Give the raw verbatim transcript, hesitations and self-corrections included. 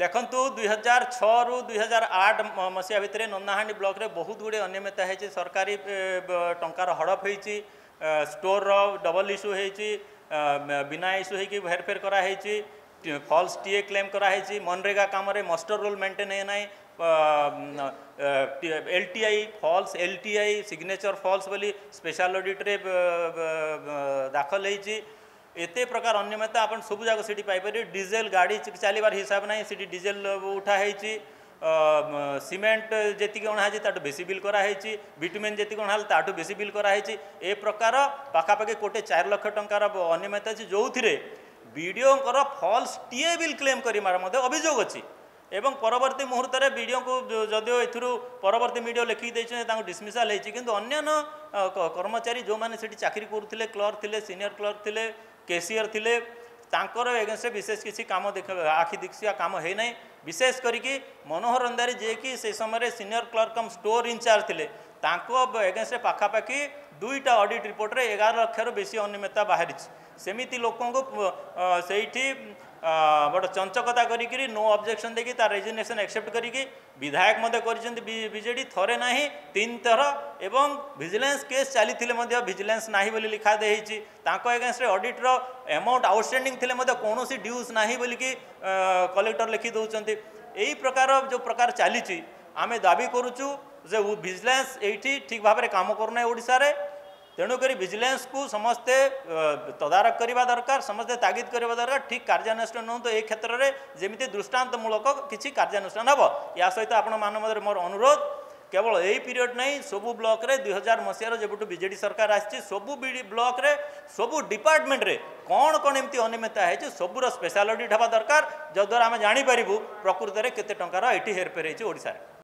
देखु दुई हजार छु दुई हजार आठ मसीहा भितर नन्नाहांडी ब्लॉक रे बहुत गुड़े अनियमितता है सरकारी टंकार हड़प होती स्टोर रो डबल इश्यू होती बिना इश्यू होकर हेरफेर कराई फॉल्स टीए क्लेम कराई मनरेगा काम रे मस्टर रोल मेंटेन है नाई L T I false L T I signature false बोली स्पेशल ऑडिट रे दाखल होती एते प्रकार अनियमितता अपन सब जाक सीटी पाई पारे डीजेल गाड़ी चलाबार हिसाब ना सीटी डीजेल उठाही सीमेंट जी अणाई ताठू बेसी बिल कराई बिटुमेन जी अणाला ताठू बेसी बिल कराई ए प्रकार पखापाखि कोटे चार लाख टंकार अनियमितता अच्छी जो थी बीडीओं फॉल्स टीए बिल क्लेम कर अभियोग अच्छी एवं परवर्ती मुहूर्त में बीडीओ को जदिव एथुरु परवर्ती मीडिया लिखिक डिसमिसाल होती कि अन्य कर्मचारी जो मैंने चाकरी करुले क्लर्क थे सीनियर क्लर्क थे कैशियर थिले तांकर एगेंस्ट विशेष किसी काम आखि दीक्षा काम है ना विशेष करके मनोहर अंधारी जे कि से समय senior clerk cum store incharge थिले एगेंस्ट पखापाखि दुईटा ऑडिट रिपोर्ट रे एगार लक्षर बेसी अनियमितता बाहरी सेमिति लोकन को सेठी बड़ चंचकता करी नो ऑब्जेक्शन देकी तार रेजिग्नेशन एक्सेप्ट करी विधायक मध्य कर बीजेडी थरे नाही तीन थर एवं विजिलेंस केस चली थे विजिलेंस नाही बोली लिखा देहिछि तांको एगेंस्ट ऑडिट रो अमाउंट आउटस्टैंडिंग थिले कोनो सी ड्यूज नाही बोली कि कलेक्टर लिखि दउचंती एही प्रकार जो प्रकार चली आमे दाबी करूचु जे विजिलेंस एठी ठीक भाबरे काम करना ओडिसा रे तेणुक विजिलेंस को समस्ते तदारख करने दरकार समस्ते तागिद करने दरकार ठीक कार्यानुष्ठान हूँ तो यह क्षेत्र में जमी दृष्टांतमूलक किसी कार्यानुष्ठान हम या सहित आपरे मोर अनुरोध केवल यही पीरियड नहीं सबू ब्लॉक रे दुई हजार मसीह जबुठ बीजेडी सरकार आसी सबू ब्लॉक रे सबू डिपार्टमेंट रे कौन कौन एमती अनियमितता है सबूर स्पेशल ऑडिट होगा दरकार जद्वारा आम जापर प्रकृत में केते टंकार हेरफेर होती ओडिसा रे।